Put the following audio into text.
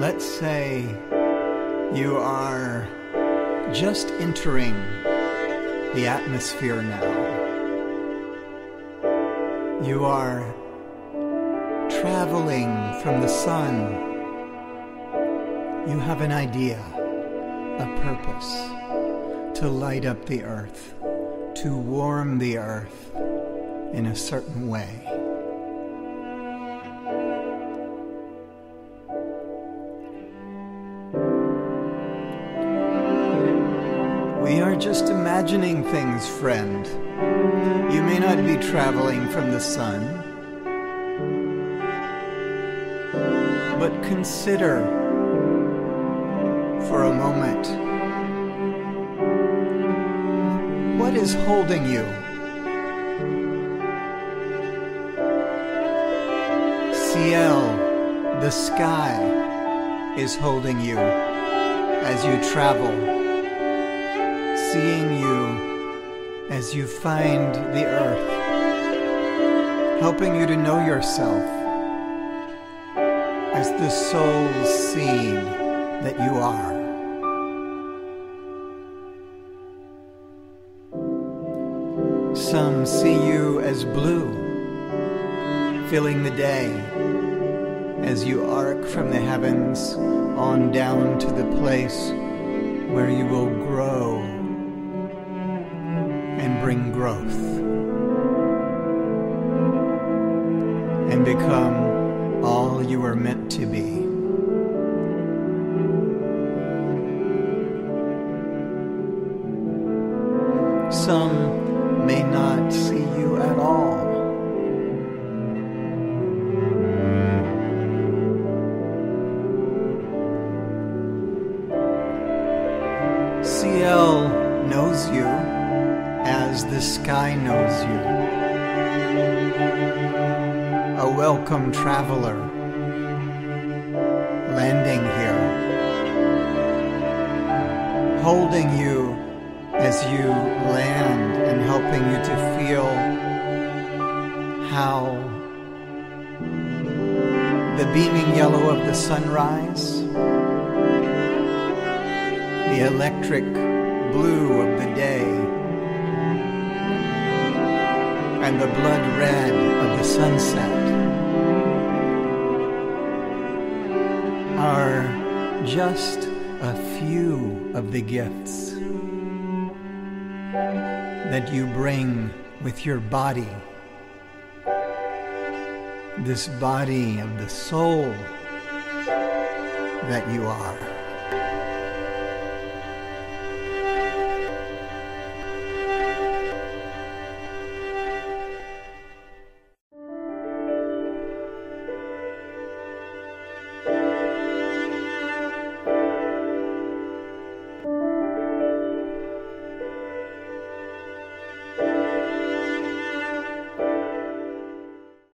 Let's say you are just entering the atmosphere now. You are traveling from the sun. You have an idea, a purpose, to light up the earth, to warm the earth in a certain way. We are just imagining things, friend. You may not be traveling from the sun, but consider for a moment, what is holding you? Ciel, the sky, is holding you as you travel. Seeing you as you find the earth, helping you to know yourself as the soul seed that you are. Some see you as blue, filling the day as you arc from the heavens on down to the place where you will grow and bring growth and become all you are meant to be. Some may not see you at all. Ciel knows you as the sky knows you, a welcome traveler landing here, holding you as you land and helping you to feel how the beaming yellow of the sunrise, the electric blue of the day, and the blood red of the sunset are just a few of the gifts that you bring with your body, this body of the soul that you are.